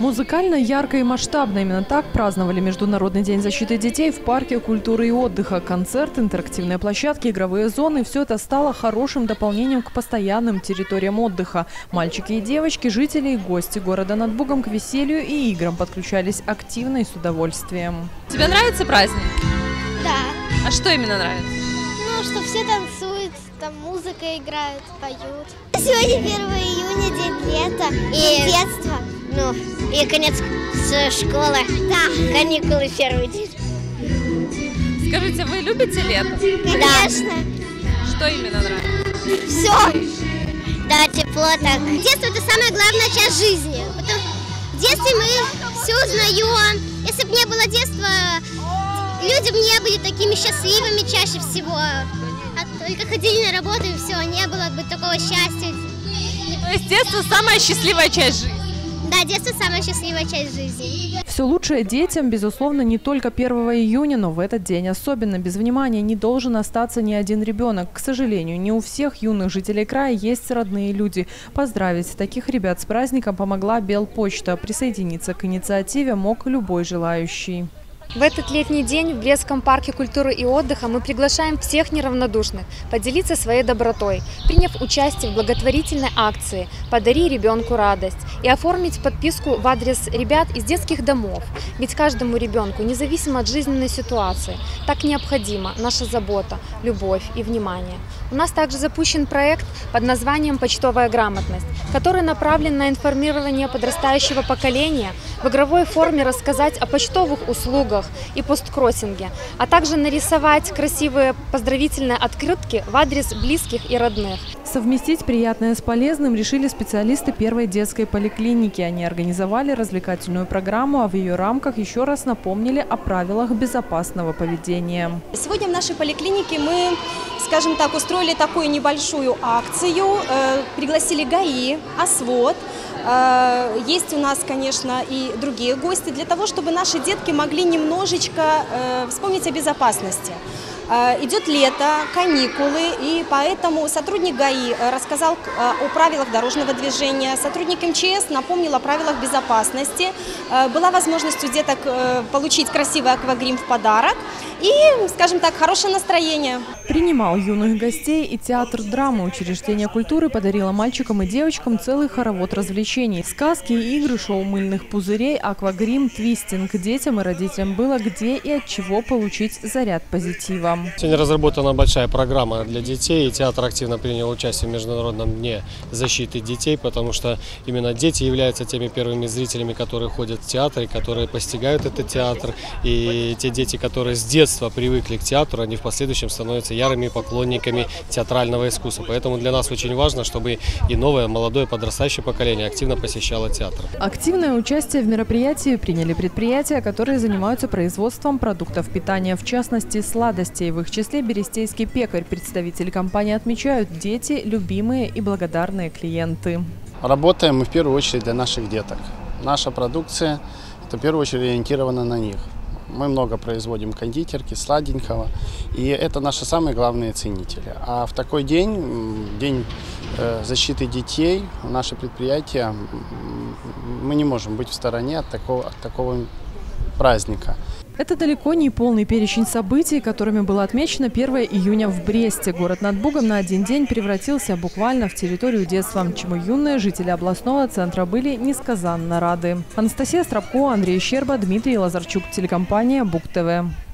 Музыкально, ярко и масштабно. Именно так праздновали Международный день защиты детей в парке культуры и отдыха. Концерт, интерактивные площадки, игровые зоны – все это стало хорошим дополнением к постоянным территориям отдыха. Мальчики и девочки, жители и гости города над Бугом к веселью и играм подключались активно и с удовольствием. Тебе нравится праздник? Да. А что именно нравится? Ну, что все танцуют, там музыка играют, поют. Сегодня 1 июня, день лета и детства. Ну, и конец школы. Да, каникулы первый день. Скажите, вы любите лето? Конечно. Что именно нравится? Все. Да, тепло так. Детство – это самая главная часть жизни. Потому в детстве мы все узнаем. Если бы не было детства, люди бы не были такими счастливыми чаще всего. А только ходили на работу и все, не было бы такого счастья. То есть детство – самая счастливая часть жизни? Да, детство – самая счастливая часть жизни. Все лучшее детям, безусловно, не только 1 июня, но в этот день особенно. Без внимания не должен остаться ни один ребенок. К сожалению, не у всех юных жителей края есть родные люди. Поздравить таких ребят с праздником помогла Белпочта. Присоединиться к инициативе мог любой желающий. В этот летний день в Брестском парке культуры и отдыха мы приглашаем всех неравнодушных поделиться своей добротой, приняв участие в благотворительной акции «Подари ребенку радость» и оформить подписку в адрес ребят из детских домов. Ведь каждому ребенку, независимо от жизненной ситуации, так необходима наша забота, любовь и внимание. У нас также запущен проект под названием «Почтовая грамотность», который направлен на информирование подрастающего поколения, в игровой форме рассказать о почтовых услугах и посткроссинге, а также нарисовать красивые поздравительные открытки в адрес близких и родных. Совместить приятное с полезным решили специалисты первой детской поликлиники. Они организовали развлекательную программу, а в ее рамках еще раз напомнили о правилах безопасного поведения. Сегодня в нашей поликлинике мы, скажем так, устроили такую небольшую акцию, пригласили ГАИ, ОСВОД. Есть у нас, конечно, и другие гости, для того, чтобы наши детки могли немножечко вспомнить о безопасности. Идет лето, каникулы, и поэтому сотрудник ГАИ рассказал о правилах дорожного движения, сотрудник МЧС напомнил о правилах безопасности, была возможность у деток получить красивый аквагрим в подарок и, скажем так, хорошее настроение. Принимал юных гостей и театр драмы. Учреждение культуры подарило мальчикам и девочкам целый хоровод развлечений. Сказки, игры, шоу мыльных пузырей, аквагрим, твистинг. Детям и родителям было где и от чего получить заряд позитива. Сегодня разработана большая программа для детей, и театр активно принял участие в Международном дне защиты детей, потому что именно дети являются теми первыми зрителями, которые ходят в театр и которые постигают этот театр. И те дети, которые с детства привыкли к театру, они в последующем становятся ярыми поклонниками театрального искусства. Поэтому для нас очень важно, чтобы и новое, молодое, подрастающее поколение активно посещало театр. Активное участие в мероприятии приняли предприятия, которые занимаются производством продуктов питания, в частности сладостей. В их числе «Берестейский пекарь». Представители компании отмечают: дети – любимые и благодарные клиенты. Работаем мы в первую очередь для наших деток. Наша продукция – это в первую очередь ориентирована на них. Мы много производим кондитерки, сладенького, и это наши самые главные ценители. А в такой день, день защиты детей, наше предприятие, мы не можем быть в стороне от такого праздника. Это далеко не полный перечень событий, которыми было отмечено 1 июня в Бресте. Город над Бугом на один день превратился буквально в территорию детства, чему юные жители областного центра были несказанно рады. Анастасия Страпко, Андрей Щерба, Дмитрий Лазарчук, телекомпания Буг-ТВ.